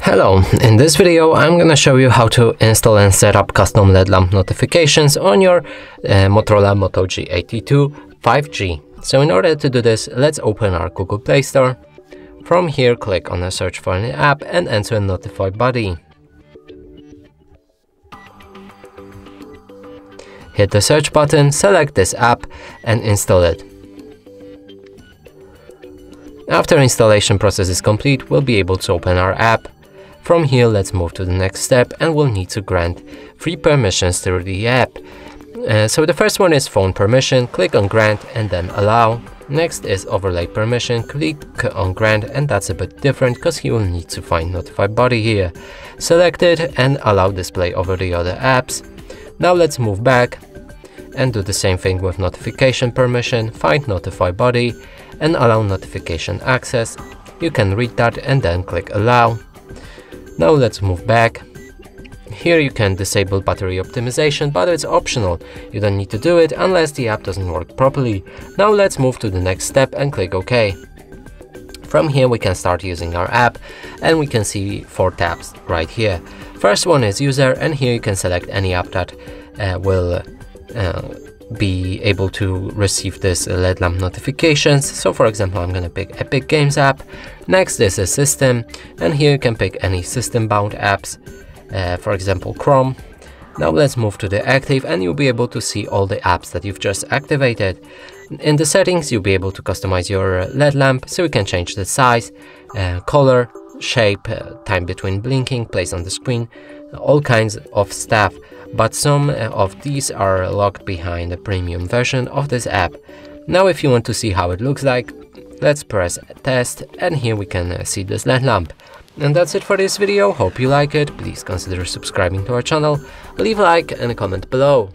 Hello, in this video I'm gonna show you how to install and set up custom LED lamp notifications on your Motorola Moto G82 5G. So in order to do this, let's open our Google Play Store. From here, click on the search for an app and enter Notify Buddy. Hit the search button, select this app and install it. After installation process is complete, we'll be able to open our app. From here, let's move to the next step and we'll need to grant three permissions through the app. So the first one is phone permission, click on grant and then allow. Next is overlay permission, click on grant, and that's a bit different because you will need to find Notify Buddy here. Select it and allow display over the other apps. Now let's move back and do the same thing with notification permission, find Notify Buddy and allow notification access. You can read that and then click allow. Now let's move back. Here you can disable battery optimization, but it's optional. You don't need to do it unless the app doesn't work properly. Now let's move to the next step and click OK. From here we can start using our app and we can see four tabs right here. First one is user, and here you can select any app that will be able to receive this LED lamp notifications. So for example, I'm gonna pick Epic Games app. Next is a system, and here you can pick any system bound apps, for example Chrome. Now let's move to the active and you'll be able to see all the apps that you've just activated. In the settings you'll be able to customize your LED lamp, so you can change the size, color, shape, time between blinking, place on the screen, all kinds of stuff, but some of these are locked behind the premium version of this app. Now if you want to see how it looks like, let's press test and here we can see this LED lamp. And that's it for this video. Hope you like it. Please consider subscribing to our channel, leave a like and a comment below.